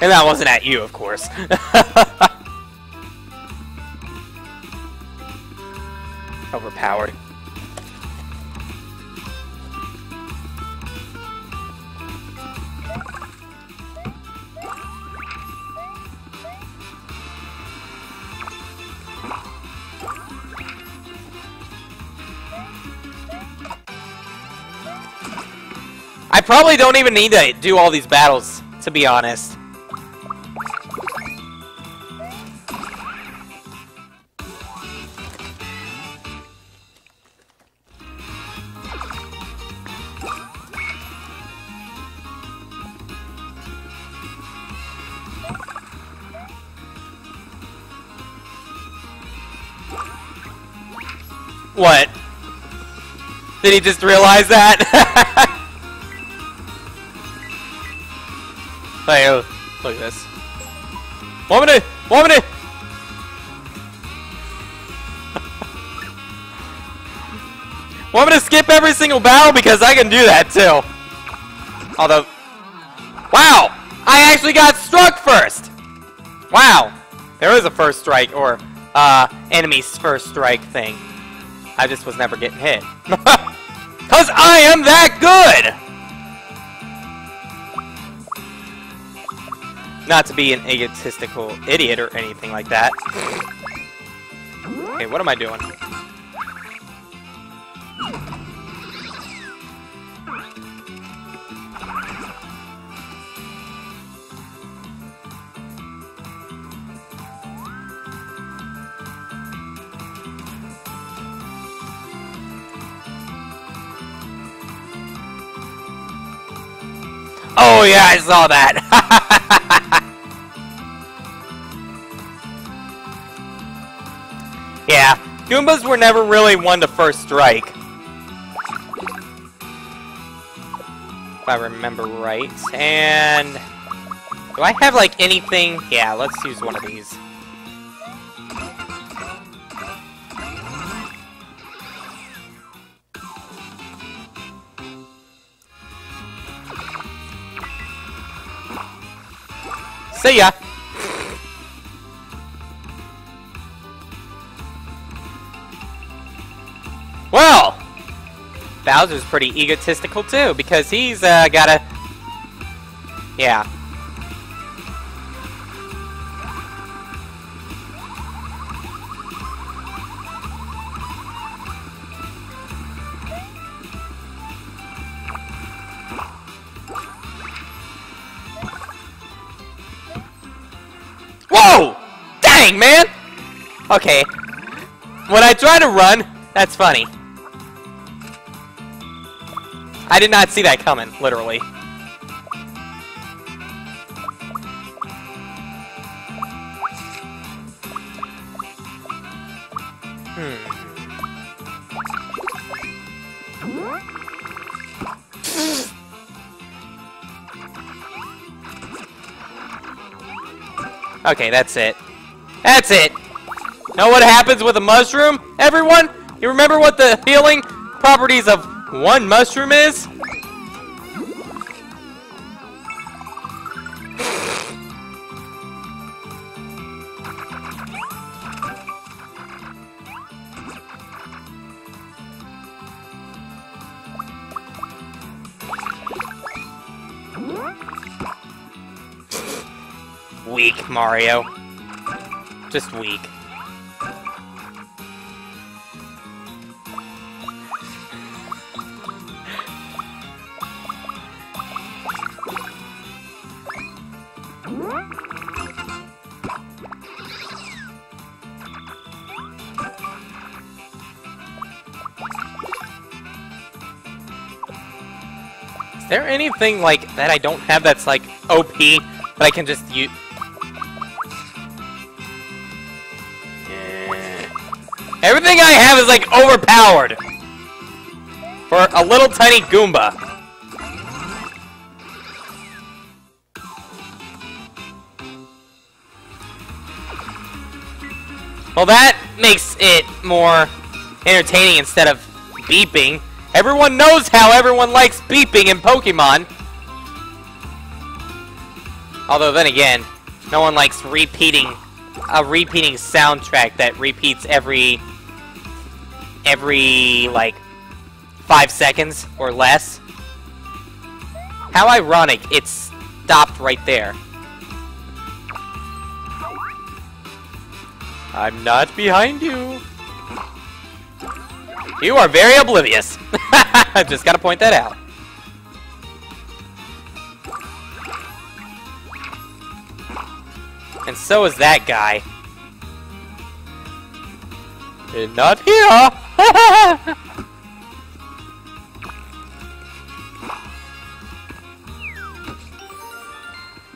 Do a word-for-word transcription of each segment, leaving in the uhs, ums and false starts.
And that wasn't at you, of course. Overpowered. I probably don't even need to do all these battles, to be honest. What? Did he just realize that? Hey, oh, look at this. One minute! One minute! Want me to skip every single battle? Because I can do that too. Although, wow! I actually got struck first! Wow! There is a first strike, or uh, enemy's first strike thing. I just was never getting hit. Cause I am that good! Not to be an egotistical idiot or anything like that. Hey, what am I doing? Oh yeah, I saw that! Yeah, Goombas were never really one to first strike. If I remember right. And do I have like anything? Yeah, let's use one of these. See ya! Well, Bowser's pretty egotistical too, because he's uh, got a... Yeah. Whoa! Dang, man! Okay. When I try to run, that's funny. I did not see that coming, literally. Hmm. Okay, that's it. That's it! Know what happens with a mushroom, everyone? You remember what the healing properties of one mushroom is? Weak, Mario. Just weak. Is there anything like that I don't have that's like O P that I can just use? Yeah. Everything I have is like overpowered for a little tiny Goomba. Well, that makes it more entertaining instead of beeping. Everyone knows how everyone likes beeping in Pokemon. Although then again, no one likes repeating a repeating soundtrack that repeats every every like five seconds or less. How ironic, it stopped right there. I'm not behind you. You are very oblivious. I've just got to point that out. And so is that guy. And not here.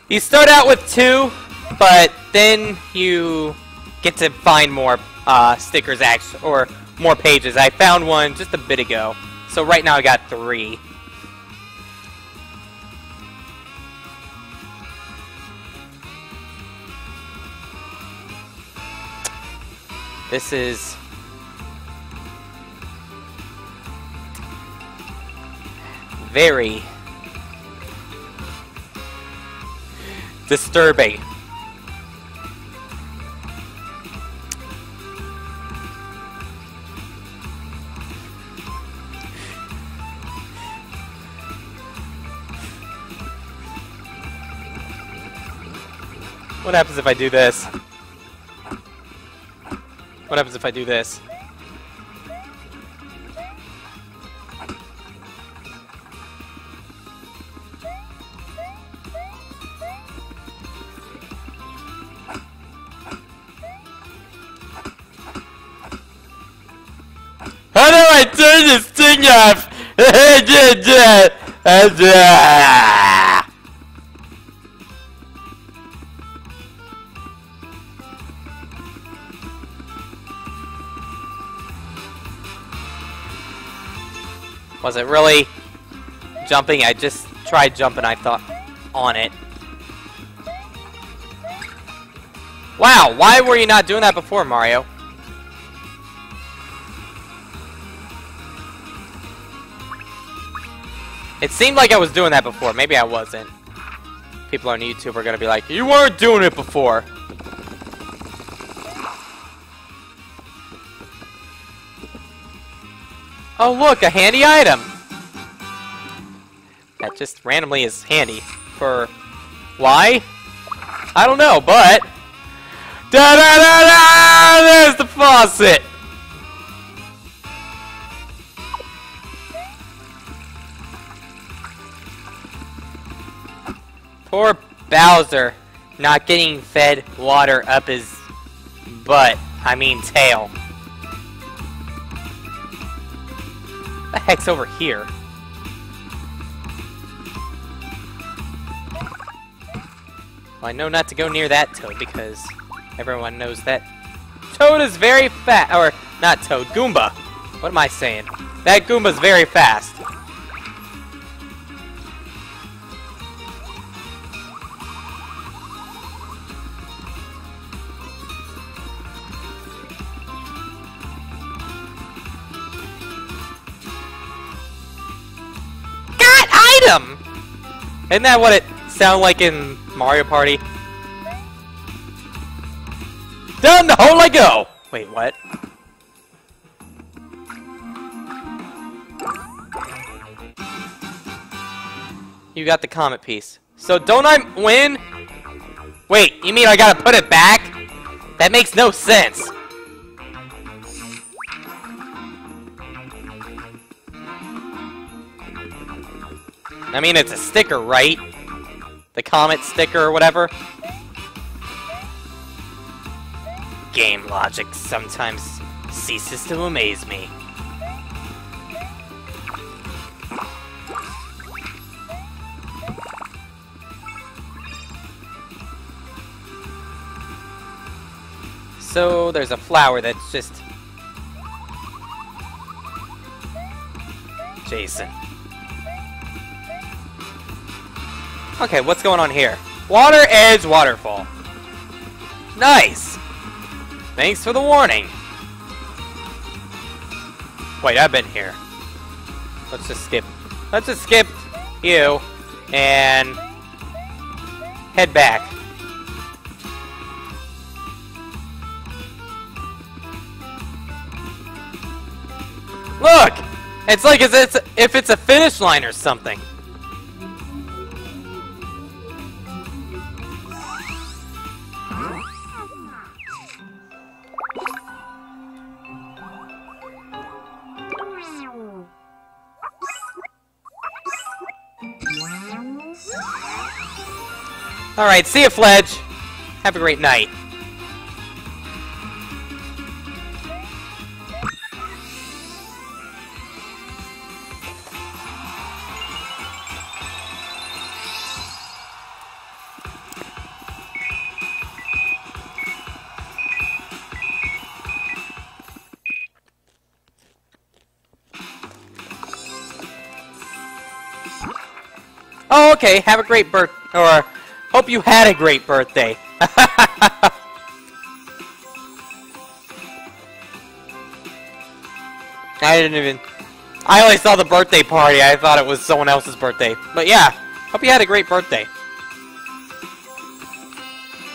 You start out with two, but then you get to find more uh, stickers acts or more pages. I found one just a bit ago, so right now I got three. This is very disturbing. What happens if I do this? What happens if I do this? How do I turn this thing off? Was it really jumping? I just tried jumping, I thought, on it. Wow, why were you not doing that before, Mario? It seemed like I was doing that before. Maybe I wasn't. People on YouTube are going to be like, you weren't doing it before. Oh look, a handy item! That just randomly is handy. For... why? I don't know, but... da-da-da-da! There's the faucet! Poor Bowser, not getting fed water up his butt. I mean tail. The heck's over here? Well, I know not to go near that Toad because everyone knows that Toad is very fast. Or, not Toad, Goomba. What am I saying? That Goomba's very fast. Isn't that what it sound like in Mario Party? Down the hole I go! Wait, what? You got the comet piece. So don't I win? Wait, you mean I gotta put it back? That makes no sense. I mean, it's a sticker, right? The comet sticker or whatever. Game logic sometimes ceases to amaze me. So, there's a flower that's just... Jason. Okay, what's going on here? Water Edge Waterfall. Nice! Thanks for the warning. Wait, I've been here. Let's just skip. Let's just skip you. And... Head back. Look! It's like as it's, if it's a finish line or something. Alright, see ya, Fledge. Have a great night. Oh, okay. Have a great birth... or... hope you had a great birthday. I didn't even... I only saw the birthday party. I thought it was someone else's birthday. But yeah, hope you had a great birthday.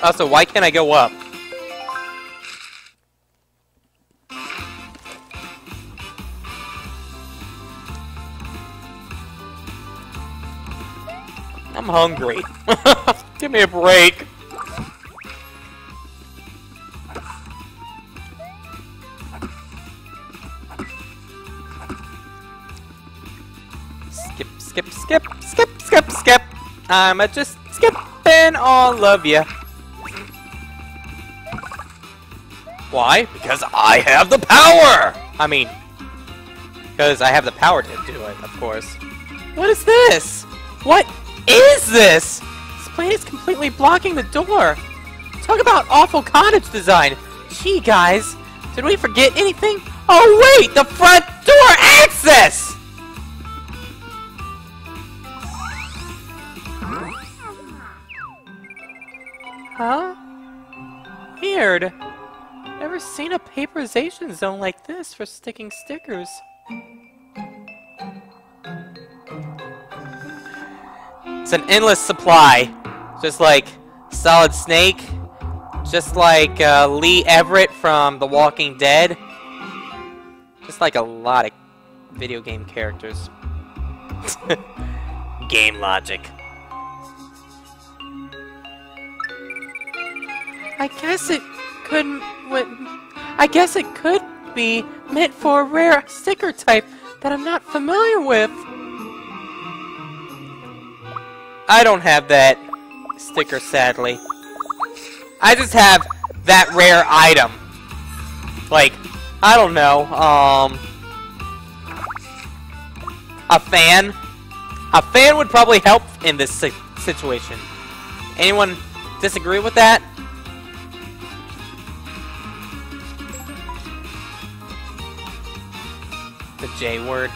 Also, why can't I go up? I'm hungry. Give me a break. Skip, skip, skip, skip, skip, skip. I'm a just skipping all of you. Why? Because I have the power! I mean, because I have the power to do it, of course. What is this? What is this? This plane is completely blocking the door. Talk about awful cottage design. Gee, guys, did we forget anything? Oh wait, the front door access! Huh? Weird. Never seen a paperization zone like this for sticking stickers. It's an endless supply. Just like Solid Snake, just like uh, Lee Everett from The Walking Dead, just like a lot of video game characters. Game logic. I guess it couldn't. I guess it could be meant for a rare sticker type that I'm not familiar with. I don't have that sticker, sadly. I just have that rare item. Like, I don't know, um... a fan? A fan would probably help in this si situation. Anyone disagree with that? The J word.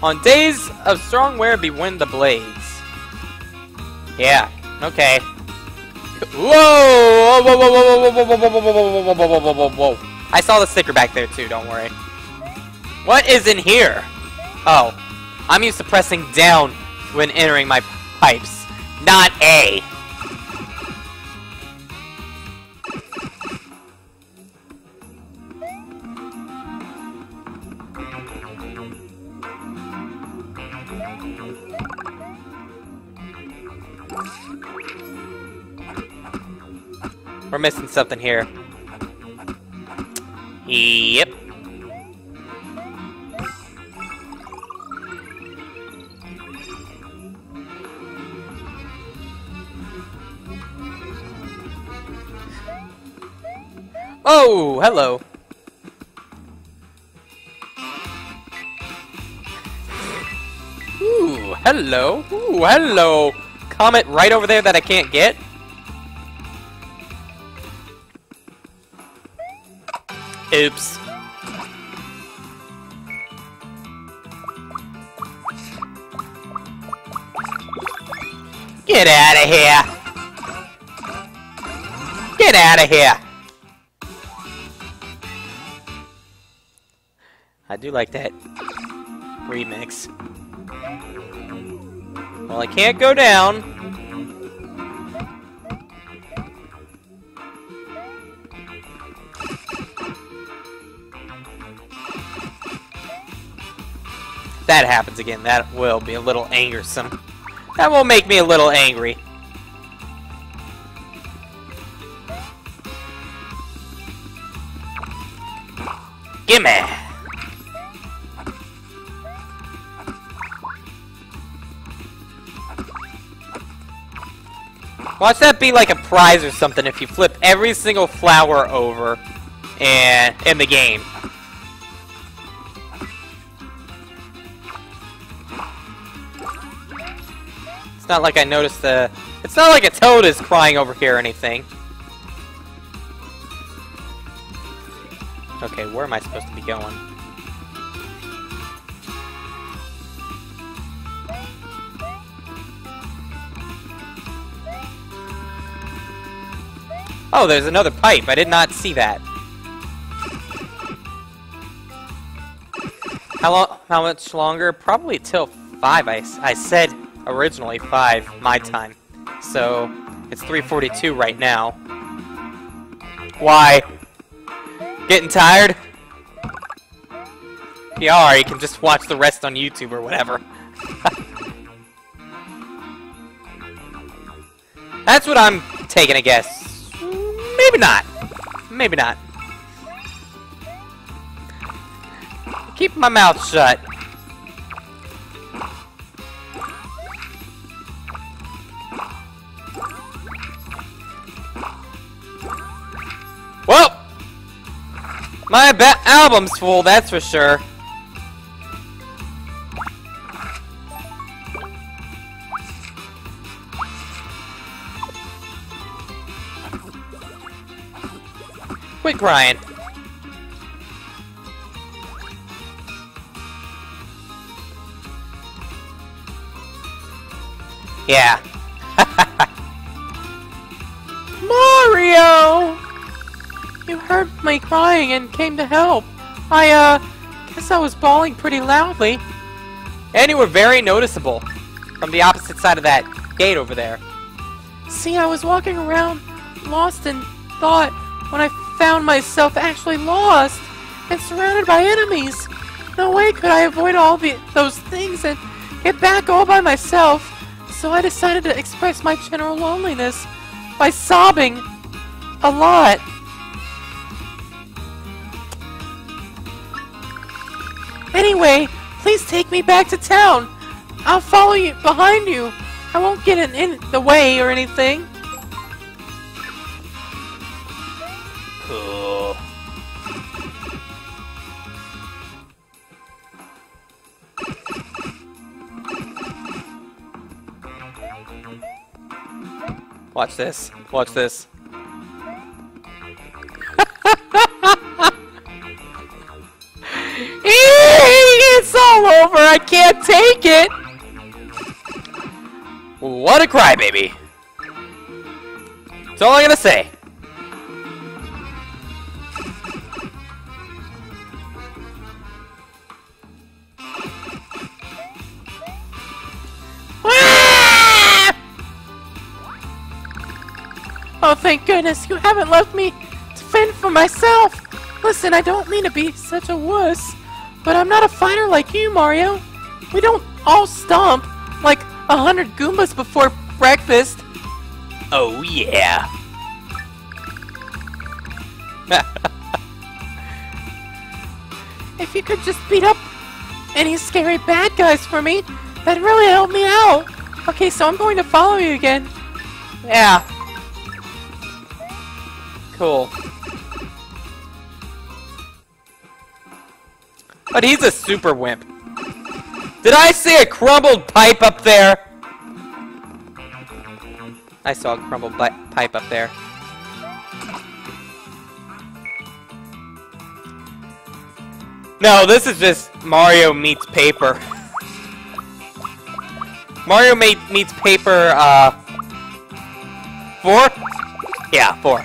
On days of strong wear, be wind the blades. Yeah. Okay. Whoa! Whoa! Whoa! Whoa! Whoa! Whoa! Whoa! Whoa! Whoa! Whoa! Whoa! Whoa! Whoa! I saw the sticker back there too. Don't worry. What is in here? Oh, I'm used to pressing down when entering my pipes, not A. We're missing something here. Yep. Oh, hello. Ooh, hello. Ooh, hello. Comet right over there that I can't get. Oops. Get out of here! Get out of here! I do like that remix. Well, I can't go down. That happens again, that will be a little angersome. That will make me a little angry. Gimme! Watch that be like a prize or something if you flip every single flower over and in the game. It's not like I noticed the... It's not like a toad is crying over here or anything. Okay, where am I supposed to be going? Oh, there's another pipe. I did not see that. How long? How much longer? Probably till five. I, I said... Originally five my time, so it's three forty-two right now. Why? Getting tired? Yeah, or you can just watch the rest on YouTube or whatever. That's what I'm taking a guess. Maybe not. Maybe not. Keep my mouth shut. Well, my ba- album's full, that's for sure. Quit crying. Yeah. Mario! You heard me crying and came to help. I, uh, guess I was bawling pretty loudly. And you were very noticeable from the opposite side of that gate over there. See, I was walking around lost in thought when I found myself actually lost and surrounded by enemies. No way could I avoid all the, those things and get back all by myself. So I decided to express my general loneliness by sobbing a lot. Anyway, please take me back to town. I'll follow you behind you. I won't get in, in the way or anything. Cool. Watch this. Watch this. It's all over! I can't take it! What a crybaby! That's all I'm gonna say. Oh, thank goodness, you haven't left me to fend for myself! Listen, I don't mean to be such a wuss, but I'm not a fighter like you, Mario. We don't all stomp like a hundred Goombas before breakfast. Oh, yeah. If you could just beat up any scary bad guys for me, that'd really help me out. Okay, so I'm going to follow you again. Yeah. Cool. But he's a super wimp. Did I see a crumbled pipe up there? I saw a crumbled pipe up there. No, this is just Mario meets paper. Mario meets paper, uh... Four? Yeah, four.